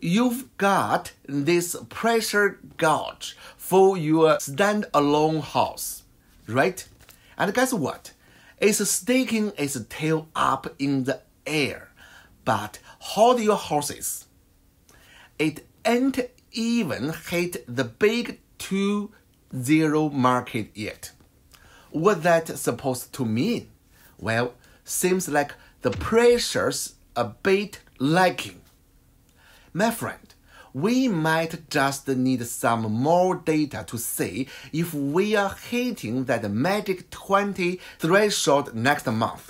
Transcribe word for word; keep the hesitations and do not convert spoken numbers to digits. you've got this pressure gauge for your standalone house, right? And guess what? It's sticking its tail up in the air. But hold your horses. It ain't even hit the big two zero market yet. What that's supposed to mean? Well, seems like the pressure's a bit lacking. My friend, we might just need some more data to see if we are hitting that magic twenty threshold next month.